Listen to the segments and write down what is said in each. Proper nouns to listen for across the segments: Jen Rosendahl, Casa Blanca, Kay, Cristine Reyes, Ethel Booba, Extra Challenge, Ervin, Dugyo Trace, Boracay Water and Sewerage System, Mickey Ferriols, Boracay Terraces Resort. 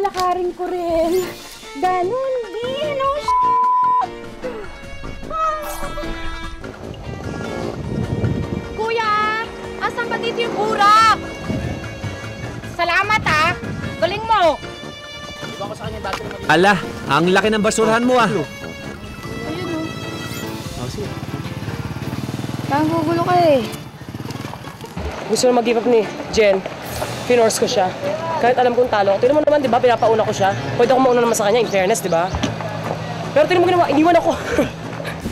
lalakarin ko rin. Ganun din, oh shit! Kuya, asan ba dito yung burak? Salamat ah, galing mo. Ala, ang laki ng basurahan mo ah. Ayun oh. Parang gugulo ka eh. Gusto na mag-give up ni Jen. Pinorse ko siya. Kahit alam kong talo. Tignan mo naman, di ba? Pinapauna ko siya. Pwede akong mauna naman sa kanya, in fairness, di ba? Pero tignan mo ginawa, iniwan ako.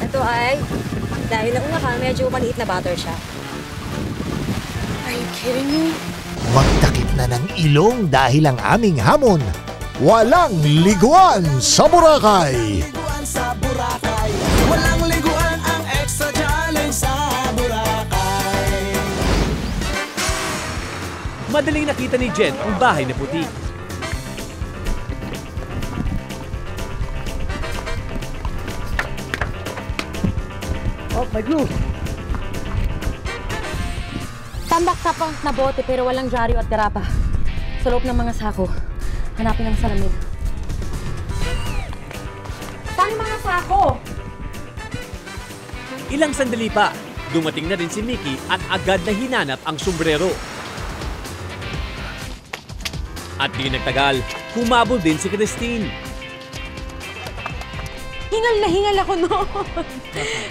Ito ay, dahil nauna ka, medyo maliit na butter siya. Are you kidding me? Magtakip na ng ilong dahil ang aming hamon. Walang liguan sa Boracay! Walang liguan ang Extra Challenge sa Boracay! Madaling nakita ni Jen ang bahay na puti. Oh, my glue! Tambak tapang na bote pero walang dyaryo at garapa. Sa loob ng mga sako, hanapin ang salamin. Saan mga sako? Ilang sandali pa, dumating na rin si Mickey at agad na hinanap ang sombrero. At di nagtagal, humabol din si Christine. Hingal na hingal ako noon.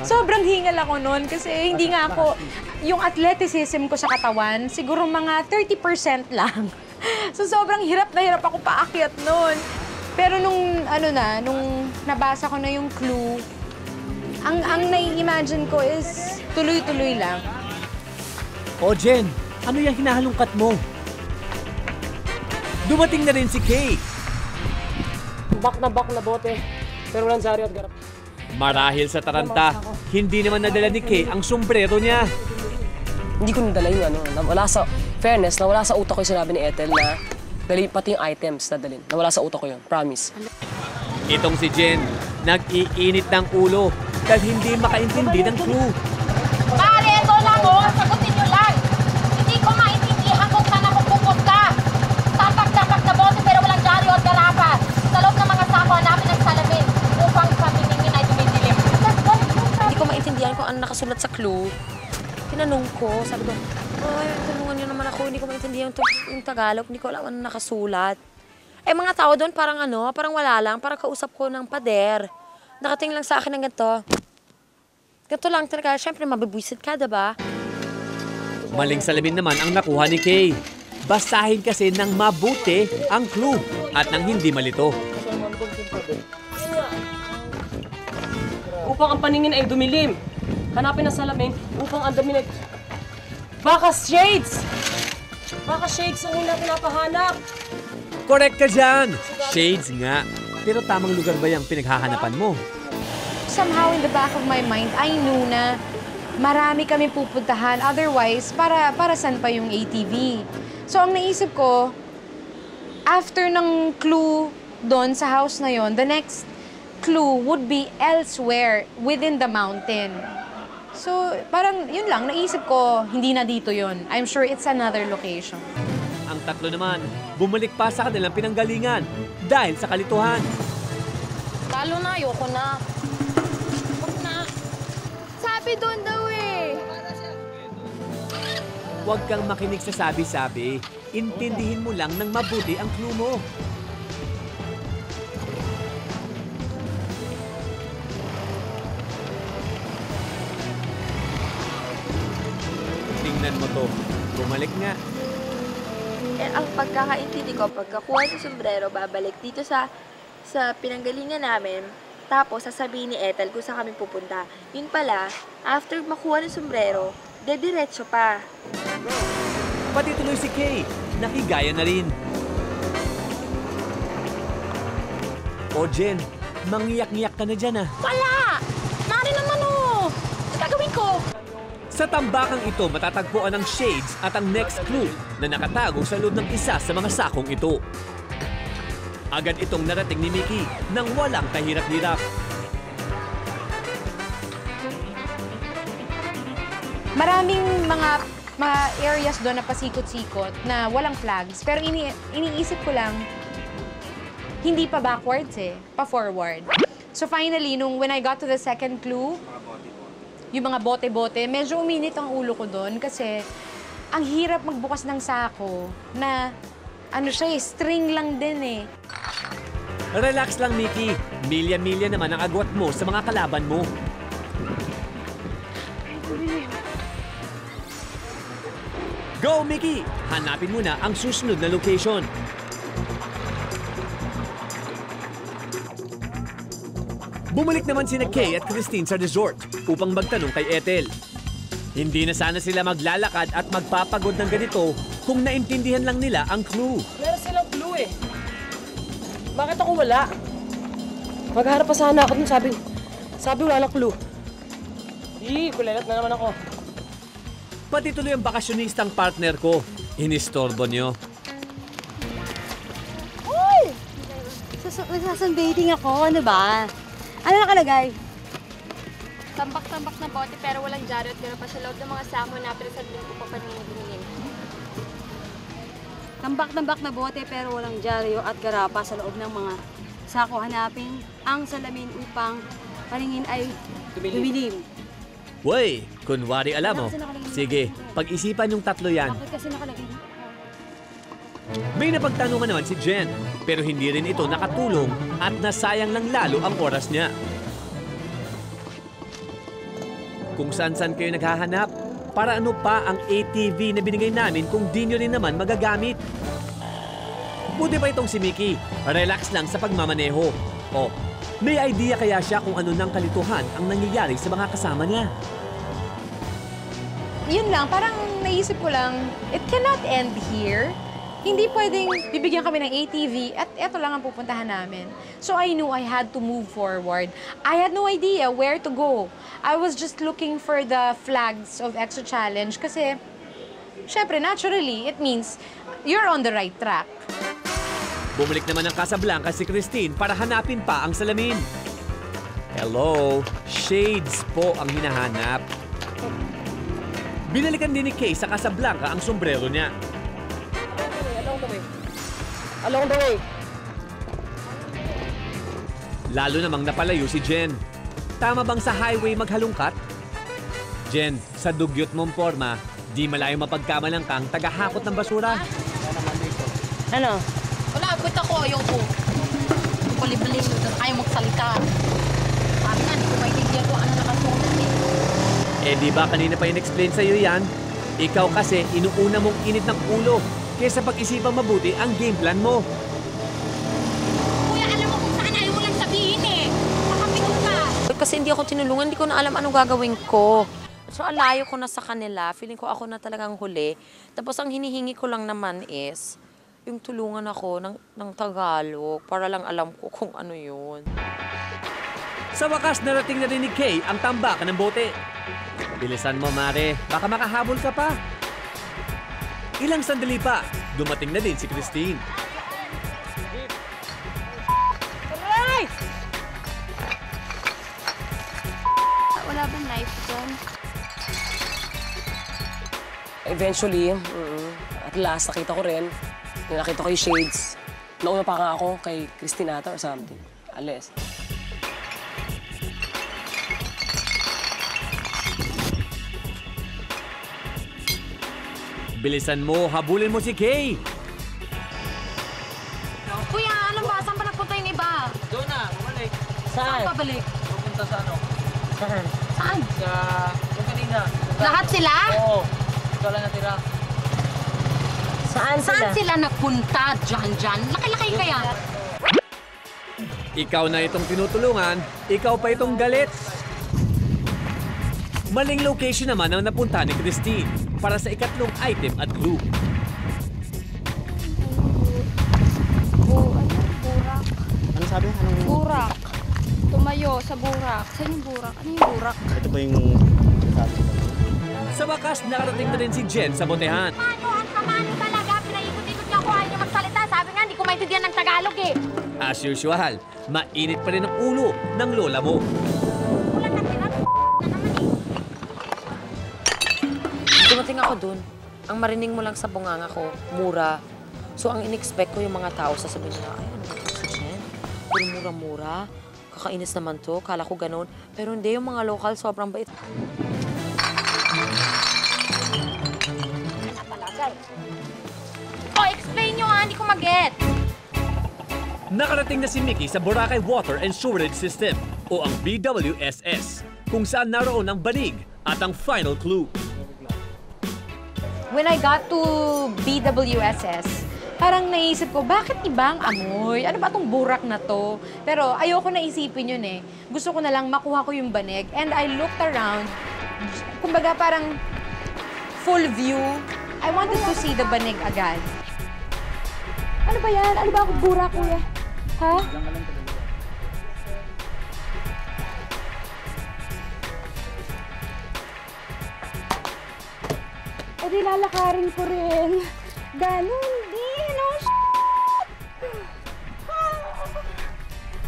Sobrang hingal ako noon kasi hindi nga ako... Yung athleticism ko sa katawan, siguro mga 30% lang. So sobrang hirap na hirap ako paakyat noon. Pero nung ano na, nung nabasa ko na yung clue, ang nai-imagine ko is tuloy-tuloy lang. O Jen, ano yung hinahalungkat mo? Dumating na rin si Kay. Bak na bote, pero walang sari at garap. Marahil sa taranta, hindi naman nadala ni Kay ang sombrero niya. Hindi ko nadala yung ano, wala sa fairness, nawala sa utak ko yung sinabi ni Ethel na dali pati yung items na dalin. Nawala sa utak ko yun, promise. Itong si Jen, nag-iinit ng ulo dahil hindi makaintindi ng clue. Pare, ito lang o, sagutin nyo lang. Hindi ko maintindihan kung saan ako pupunta. Tapak-tapak na bote pero walang dyaryo at garapas. Sa loob ng mga sako, hanapin ang salamin upang pabiningin ay dumidilim. Hindi ko maintindihan kung ano nakasulat sa clue. Tinanong ko, sabi ko, ay, tulungan niyo naman ako, hindi ko maintindihan yung Tagalog, hindi ko alam ano nakasulat. Eh, mga tao doon parang ano, parang wala lang, parang kausap ko ng pader. Nakating lang sa akin ng ganito. Ganito lang talaga, syempre mabibwisit ka, diba? Maling salamin naman ang nakuha ni Kay. Basahin kasi ng mabuti ang clue at nang hindi malito. Upang ang paningin ay dumilim. Hanapin ang salamin upang ang dami na... Baka shades! Baka shades ang una pinapahanap! Correct ka dyan! Shades nga. Pero tamang lugar ba yung pinaghahanapan mo? Somehow in the back of my mind, I knew na marami kami pupuntahan. Otherwise, para saan pa yung ATV? So ang naisip ko, after ng clue doon sa house na yon, the next clue would be elsewhere within the mountain. So, parang yun lang, naisip ko, hindi na dito yun. I'm sure it's another location. Ang tatlo naman, bumalik pa sa kanilang pinanggalingan dahil sa kalituhan. Talo na, ayoko na. Ayoko na. Sabi doon daw eh. Huwag kang makinig sa sabi-sabi. Intindihin mo lang ng mabuti ang clue mo. Mo to. Bumalik nga. Eh, ang pagkakaintindi ko, pagkakuha ng sombrero, babalik dito sa pinanggalingan namin. Tapos, sasabihin ni Ethel kung saan kami pupunta. Yun pala, after makuha ng sombrero, dediretso pa. Pati tuloy si Kay. Nakigaya na rin. O Jen, mangiyak-ngiyak ka na dyan ah. Wala! Nari naman oh! Gagawin ko! Sa tambakang ito, matatagpuan ang shades at ang next clue na nakatago sa loob ng isa sa mga sakong ito. Agad itong narating ni Mickey nang walang kahirap-hirap. Maraming mga areas doon na pasikot-sikot na walang flags. Pero iniisip ko lang, Hindi pa backwards eh, pa forward. So finally, nung when I got to the second clue, yung mga bote-bote, medyo uminit ang ulo ko doon kasi ang hirap magbukas ng sako na ano siya eh, string lang din eh. Relax lang, Mickey. Milya-milya naman ang agwat mo sa mga kalaban mo. Go, Mickey! Hanapin mo na ang susunod na location. Bumalik naman sina Kay at Christine sa resort upang magtanong kay Ethel. Hindi na sana sila maglalakad at magpapagod ng ganito kung naintindihan lang nila ang clue. Meron silang clue eh. Bakit ako wala? Magharap pa sana ako nung sabi wala lang clue. Ih, kulelat na naman ako. Pati tuloy ang bakasyonistang partner ko. Inistorbo niyo. Uy! Nagsasunbating ako, ano ba? Ano nakalagay? Tambak-tambak na bote pero walang dyaryo at gano'n pa sa loob ng mga samo na pero sa loob ko pa paningin. Tambak-tambak na bote pero walang dyaryo at garapa sa loob ng mga sako. Hanapin ang salamin upang paningin ay dumilim. Woy, kunwari alam mo. Sige, pag-isipan yung tatlo yan. May napagtanungan naman si Jen, pero hindi rin ito nakatulong at nasayang lang lalo ang oras niya. Kung saan-saan kayo naghahanap, para ano pa ang ATV na binigay namin kung di nyo rin naman magagamit? Buti pa itong si Mickey, relax lang sa pagmamaneho. Oh, may idea kaya siya kung ano ng kalituhan ang nangyayari sa mga kasama niya. Yun lang, parang naisip ko lang, it cannot end here. Hindi pwedeng bibigyan kami ng ATV at eto lang ang pupuntahan namin. So I knew I had to move forward. I had no idea where to go. I was just looking for the flags of Extra Challenge kasi, syempre, naturally, it means you're on the right track. Bumalik naman ng Casa Blanca si Christine para hanapin pa ang salamin. Hello, shades po ang hinahanap. Binalikan din ni Kay sa Casa Blanca ang sombrero niya. Along the way. Lalo namang napalayo si Jen. Tama bang sa highway maghalungkat? Jen, sa dugyot mong forma, di malayo mapagkamalang kang tagahakot ng basura. Ano? Wala, abot ako. Ayoko. Kulibali. Ayaw magsalita. Sabi nga, hindi ko maitigyan ko ano nakasunan eh. Eh, di ba kanina pa in-explain sa'yo yan? Ikaw kasi inuuna mong init ng ulo kesa pag-isipang mabuti ang game plan mo. Kuya, alam mo kung saan ayaw mo lang sabihin eh. Nakapikot ka. Kasi hindi ako tinulungan, hindi ko na alam anong gagawin ko. So, alayo ko na sa kanila. Feeling ko ako na talagang huli. Tapos, ang hinihingi ko lang naman is yung tulungan ako ng Tagalog para lang alam ko kung ano yun. Sa wakas, narating na rin ni Kay ang tambakan ng bote. Bilisan mo, Mare. Baka makahabol ka pa. Ilang sandali pa, dumating na din si Christine. Alright! Wala bang knife doon? Eventually, at last, nakita ko rin. Nakita ko yung shades. Nauna pa nga ako kay Christine ata or something. Unless. Bilisan mo, habulin mo si Kay! Kuya, alam ba? Saan pa nagpunta yung iba? Doon na, bumalik. Saan? Saan pabalik? Pupunta sa ano? Saan? Saan? Sa... yung kanina. Lahat sila? Oo. Ikaw lang natira. Saan sila? Saan sila nagpunta? Diyan. Laki-laki kaya. Ikaw na itong tinutulungan, ikaw pa itong galit. Maling location naman ang napunta ni Christine para sa ikatlong item at clue. Burak. Ano sabi? Anong... burak. Tumayo sa burak. Saan yung burak? Ano yung burak? Ito ba yung... Sa wakas, nakarating na rin si Jen sa botehan. Ano? Ang samaan talaga. Pinaikot-ikot niya ako. Ayaw niya magsalita. Sabi nga, hindi ko maintindihan ng Tagalog eh. As usual, mainit pa rin ang ulo ng lola mo. Dumating ako dun, ang marinig mo lang sa bunganga ko, mura. So, ang in-expect ko yung mga tao, sasabihin nila, ay, ano ba ito si Jen? Puro mura-mura. Kakainis naman to. Kala ko ganun. Pero hindi, yung mga local sobrang bait. Oh, explain nyo ha. Hindi ko mag-get. Nakarating na si Mickey sa Boracay Water and Sewerage System o ang BWSS kung saan naroon ang banig at ang final clue. When I got to BWSS, parang naisip ko, bakit ibang amoy? Ano ba itong burak na to? Pero ayoko na isipin yun eh. Gusto ko na lang makuha ko yung banig. And I looked around, kumbaga parang full view. I wanted to see the banig agad. Ano ba yan? Ano ba ako burak, kuya? Ha? E di lalakarin ko rin. Ganun din, no? S***!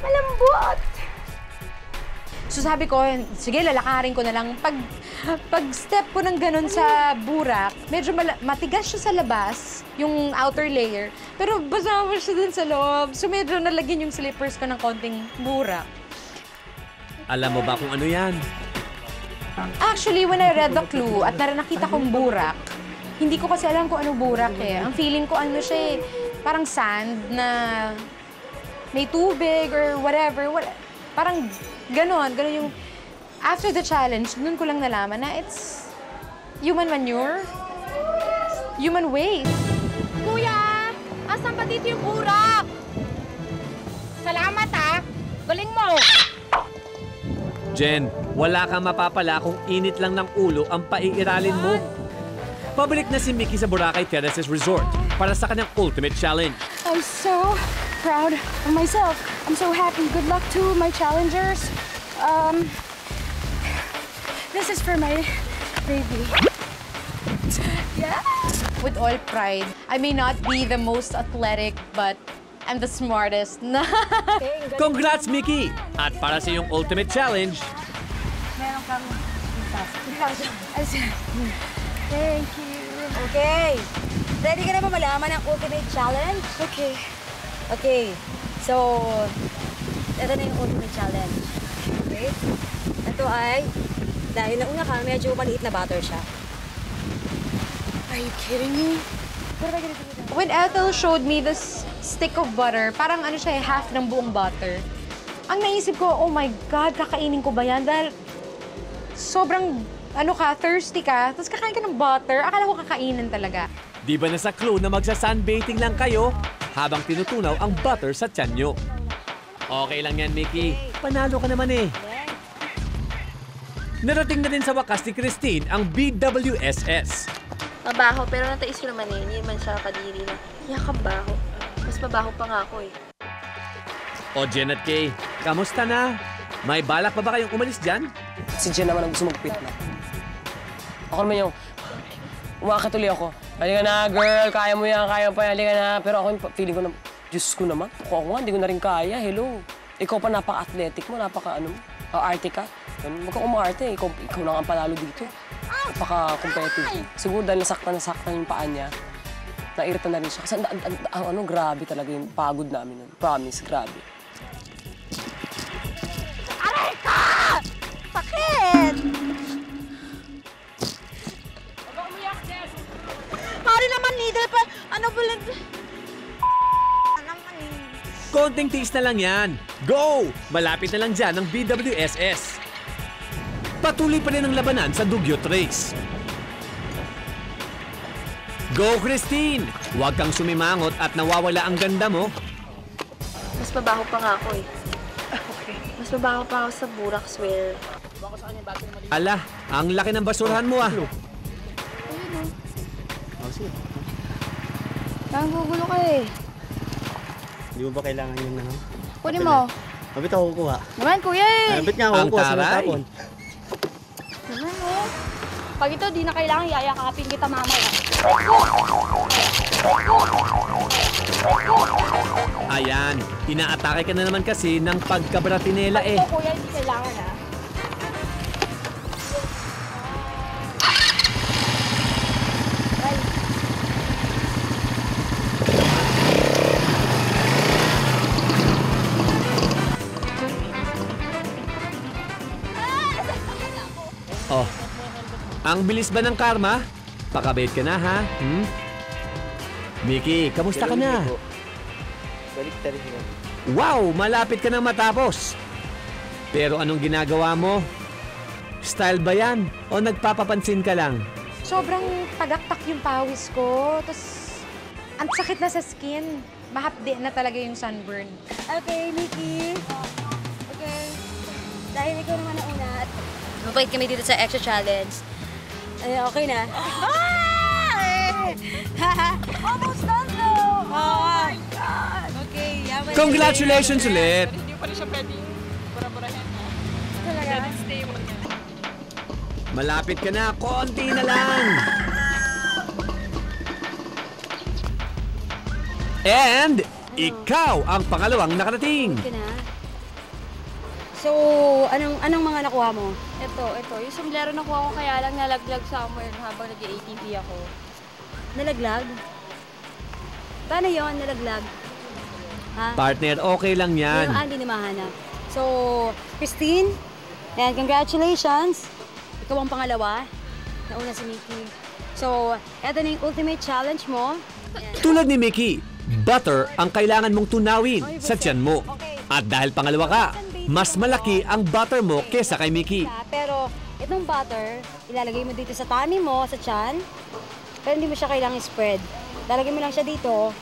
Malambot! So sabi ko, sige, lalakarin ko na lang. Pag-step ko ng ganun sa burak, medyo matigas siya sa labas, yung outer layer, pero basama siya din sa loob. So medyo nalagyan yung slippers ko ng konting burak. Alam mo ba kung ano yan? Actually, when I read the clue at nakita kong burak, hindi ko kasi alam kung ano burak eh. Ang feeling ko ano siya eh, parang sand na may tubig or whatever. Parang... Ganon yung... After the challenge, nun ko lang nalaman na it's human manure, human waste. Kuya, asan ba dito yung burak? Salamat ah, galing mo! Jen, wala kang mapapala kung init lang ng ulo ang paiiralin mo. Pabalik na si Mickey sa Boracay Terraces Resort para sa kanyang ultimate challenge. I'm so proud of myself. I'm so happy. Good luck to my challengers. This is for my baby. Yeah. With all pride, I may not be the most athletic, but I'm the smartest. Congrats, Mickey! At para sa iyong ultimate challenge. Meron kang thank you. Okay. Ready ka na ba malaman ang ultimate challenge? Okay. Okay, so, ito na yung ultimate challenge. Okay? Ito ay, dahil nauna ka, medyo maliit na batter siya. Are you kidding me? When Ethel showed me this stick of butter, parang ano siya, half ng buong butter. Ang naisip ko, oh my God, kakainin ko ba yan? Dahil sobrang, ano ka, thirsty ka, tapos kakain ka ng butter, akala ko kakainin talaga. Di ba nasa clue na magsa-sunbathing lang kayo? Habang tinutunaw ang butter sa tiyan nyo. Okay lang yan, Mickey. Panalo ka naman eh. Narating na din sa wakas ni Christine ang BWSS. Mabaho, pero natais ko naman eh. Hindi man siya kadiri na. Yakabaho. Mas mabaho pa nga ako eh. O, Jen at Kay, kamusta na? May balak pa ba kayong umalis dyan? Si Jen naman ang gusto mag-quit na. Ako naman yung... Umakatuloy ako. Halika na, girl. Kaya mo yan. Kaya pa yan. Halika na. Pero ako, feeling ko na, Diyos ko naman. Ako nga, hindi ko na rin kaya. Hello. Ikaw pa napaka-athletic mo. Napaka-ano mo. Arte ka. Huwag ka umarte. Ikaw lang ang panalo dito. Napaka-competitive. Siguro dahil nasaktan yung paa niya, nairita na rin siya. Kasi ano, grabe talaga yung pagod namin nun. Promise, grabe. Aray ka! Bakit? Konting tiis na lang yan. Go! Malapit na lang dyan ang BWSS. Patuloy pa rin ang labanan sa Dugyo Trace. Go, Christine! Huwag kang sumimangot at nawawala ang ganda mo. Mas mabaho pa nga ako eh. Okay. Mas mabaho pa ako sa burak, swear. Ala, ang laki ng basurahan mo ah. Parang gugulo ka eh. Hindi mo ba kailangan yung nang? Kunin mo. Mabit ako kukuha. Naman, kuya eh! Mabit nga ako kukuha sa matapon. Naman eh. Pag ito, di na kailangan yayakapin kita mamaya. Ayan, inaatake ka na naman kasi ng pagkabratinela eh. Ito kuya, hindi kailangan ah. Oh, ang bilis ba ng karma? Pakabait ka na, ha? Hmm? Mickey, kamusta ka na? Wow, malapit ka nang matapos. Pero anong ginagawa mo? Style ba yan? O nagpapapansin ka lang? Sobrang tagaktak yung pawis ko. Tapos, ang sakit na sa skin. Mahapdi na talaga yung sunburn. Okay, Mickey. Okay. Dahil ikaw naman na una. Mapait kami dito sa Extra Challenge. Ay, okay na. Almost done though! Oh my God! Okay, yaman. Congratulations ulit! Hindi pa rin siya pwedeng bura-burahin. Talaga? Malapit ka na! Konti na lang! And, ikaw ang pangalawang nakarating! So, anong mga nakuha mo? Ito. Yung sombrero nakuha ko kaya lang nalaglag somewhere habang nag-ATV ako. Nalaglag? Paano yun? Nalaglag? Ha? Partner, okay lang yan. Pero hindi na mahanap. So, Christine, and congratulations. Ikaw ang pangalawa. Nauna si Mickey. So, eto na yung ultimate challenge mo. Yan. Tulad ni Mickey, butter ang kailangan mong tunawin sa tiyan mo. Okay. At dahil pangalawa ka, mas malaki ang butter mo kesa kay Mickey. Pero itong butter, ilalagay mo dito sa tummy mo, sa tiyan. Pero hindi mo siya kailangang spread. Lalagay mo lang siya dito,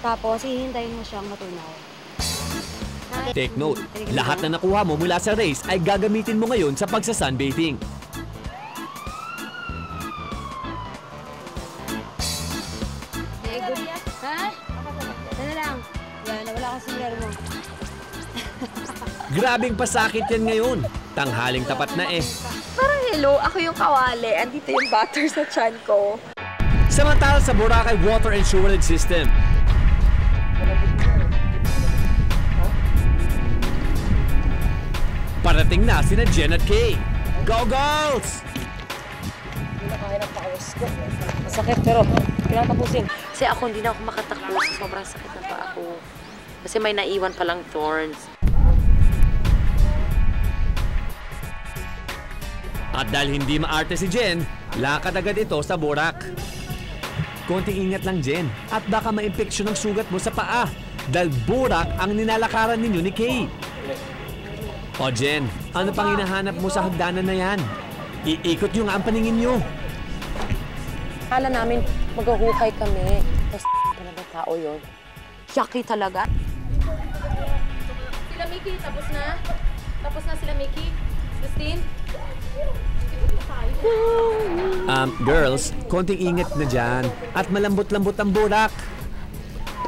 tapos hihintayin mo siyang matunaw. Take note, lahat na nakuha mo mula sa race ay gagamitin mo ngayon sa pagsasunbathing. Ha? Sana lang. Yan, wala kang sombrero mo. Grabing pasakit yan ngayon. Tanghaling tapat na eh. Parang hello, ako yung kawali. Andito yung butter sa tiyan ko. Samantala sa Boracay Water and Sewerage System. Parating na sina Jen at Kay. Go Girls! Masakit pero kailangan tapusin. Kasi ako hindi na ako makatakbo. Sobrang sakit na pa ako. Kasi may naiwan palang thorns. At dahil hindi maarte si Jen, lakad agad ito sa Borac. Konting ingat lang Jen, at baka ma-impeksyon ang sugat mo sa paa dahil Borac ang ninalakaran ninyo ni Kay. O Jen, ano pang hinahanap mo sa hagdanan na yan? Iikot nyo nga ang paningin nyo. Akala namin maghuhukay kami. Mas talaga tao yun. Yucky talaga. Sila Mickey, tapos na? Tapos na sila Mickey? Christine? Girls, konting ingat na dyan at malambot-lambot ang Borac.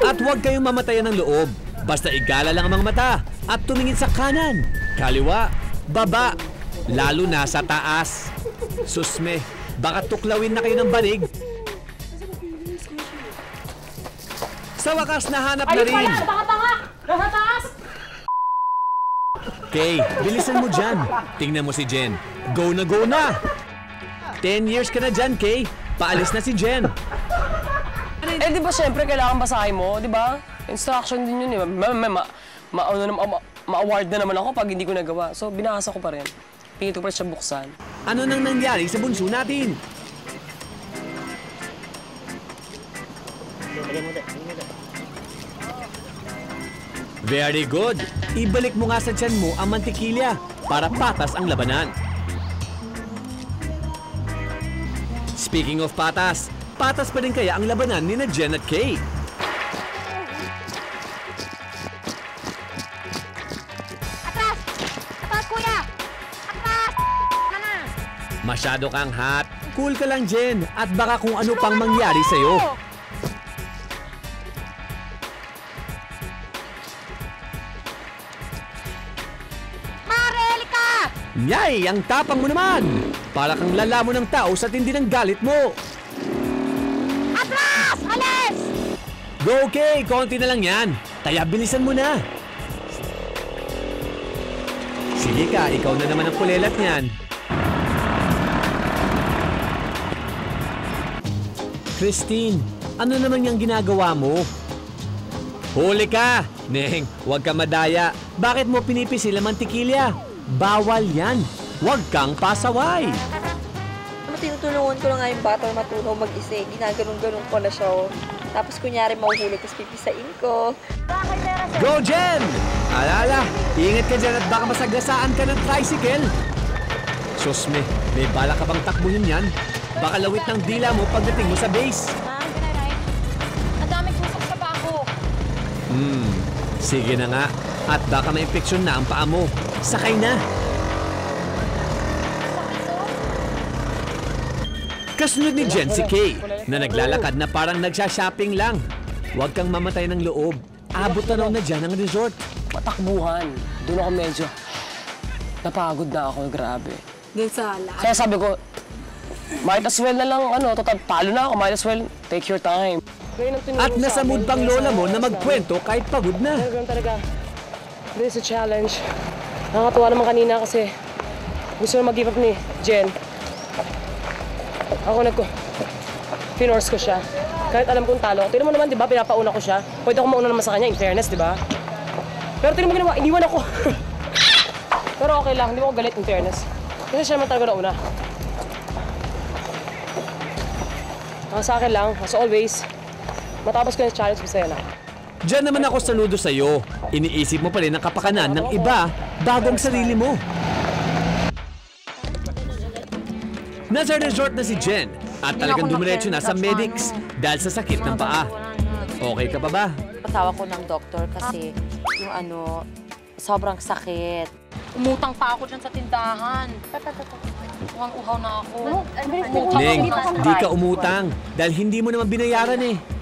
At huwag kayong mamatayan ng loob. Basta igala lang ang mga mata at tumingin sa kanan, kaliwa, baba, lalo na sa taas. Susme, baka tuklawin na kayo ng banig. Sa wakas nahanap na rin. Ayun pala, baka-baka! Nasa taas! Kay, bilisan mo dyan. Tingnan mo si Jen. Go na, go na! 10 years ka na dyan, Kay. Paalis na si Jen. Eh, di ba siyempre kailangan basahin mo, di ba? Instruction din yun, eh. Ma-award na naman ako pag hindi ko nagawa. So, binasa ko pa rin. Pingin ko pa rin siya buksan. Ano nang nangyari sa bunso natin? Very good! Ibalik mo nga sa tiyan mo ang mantikilya para patas ang labanan. Speaking of patas, patas pa rin kaya ang labanan ni na Jen at Kay. Atras! Atras, kuya! Atras! Masyado kang hot. Cool ka lang, Jen, at baka kung ano pang mangyari sa'yo. Nyay! Ang tapang mo naman! Para kang lalamo ng tao sa tindi ng galit mo! Atras! Alis! Go, Kay! Konti na lang yan! Kaya bilisan mo na! Sige ka, ikaw na naman ang kulelat niyan! Christine, ano naman yung ginagawa mo? Huli ka! Neng, huwag ka madaya! Bakit mo pinipisil ang mantikilya? Bawal yan! Huwag kang pasaway! tinutulungan ko na nga yung bata matunaw mag-isa. Ginaganong-ganong ko na siya. Tapos kunyari mauhuli, tapos pipisain ko. Go, Jen! Alala, ingat ka dyan at baka masagasaan ka ng tricycle. Sus me, may bala ka bang takbuhin yan? Baka lawit ng dila mo pagdating mo sa base. Ma'am, can I ride? Ang daming pusok sa paa ko. Sige na nga. At baka may infeksyon na ang paa mo. Sakay na! Kasunod ni Jen si Kay, na naglalakad na parang nagsha-shopping lang. Huwag kang mamatay ng loob. Abot na raw na dyan ang resort. Patakbuhan. Doon ako medyo napagod na ako. Grabe. Doon sa lahat. Kaya sabi ko, might as well na lang, total, palo na ako. Might as well, take your time. At nasa mood pang lola mo na magkwento kahit pagod na. Ganun talaga. This is a challenge. Nakakatawa naman kanina kasi gusto na mag-give up ni Jen. Ako pinorse ko siya. Kahit alam kong talo. Tignan mo naman, di ba, pinapauna ko siya. Pwede ako mauna naman sa kanya, in fairness, di ba? Pero tignan mo ginawa, iniwan ako. Pero okay lang, hindi mo ako galit, in fairness. Kasi siya naman talaga nauna. Ang sa akin lang, as always, matapos ko yung challenge, masaya lang. Diyan naman ako saludo sa'yo. Iniisip mo pa rin ang kapakanan ng iba bagong sarili mo. Nasa resort na si Jen at talagang dumiretso na sa medics dahil sa sakit ng paa. Okay ka pa ba? Patawag ko ng doktor kasi yung sobrang sakit. Umutang pa ako dyan sa tindahan. Mukhang uhaw na ako. Ning, di ka umutang dahil hindi mo naman binayaran eh.